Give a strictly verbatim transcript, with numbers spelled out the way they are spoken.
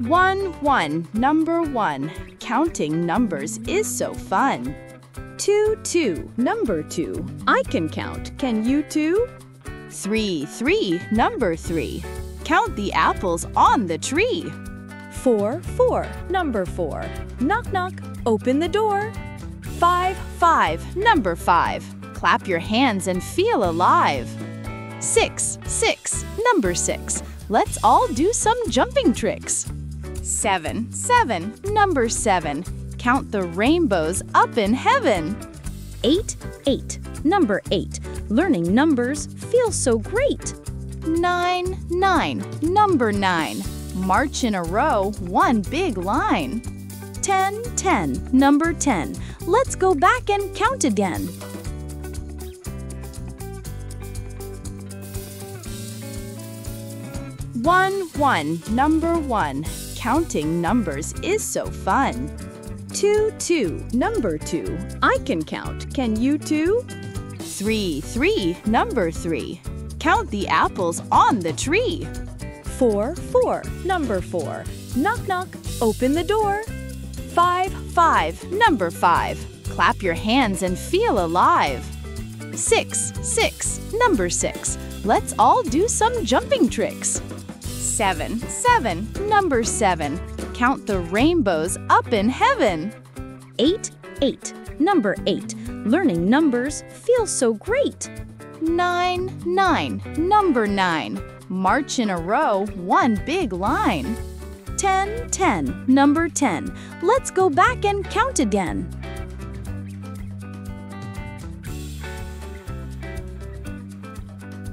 One, one, number one. Counting numbers is so fun. Two, two, number two. I can count, can you too? Three, three, number three. Count the apples on the tree. Four, four, number four. Knock, knock, open the door. Five, five, number five. Clap your hands and feel alive. Six, six, number six. Let's all do some jumping tricks. Seven, seven, number seven. Count the rainbows up in heaven. Eight, eight, number eight. Learning numbers feels so great. Nine, nine, number nine. March in a row, one big line. Ten, ten, number ten. Let's go back and count again. One, one, number one. Counting numbers is so fun. Two, two, number two. I can count, can you too? Three, three, number three. Count the apples on the tree. Four, four, number four. Knock, knock, open the door. Five, five, number five. Clap your hands and feel alive. Six, six, number six. Let's all do some jumping tricks. Seven, seven, number seven. Count the rainbows up in heaven. Eight, eight, number eight. Learning numbers feels so great. Nine, nine, number nine. March in a row, one big line. Ten, ten, number ten. Let's go back and count again.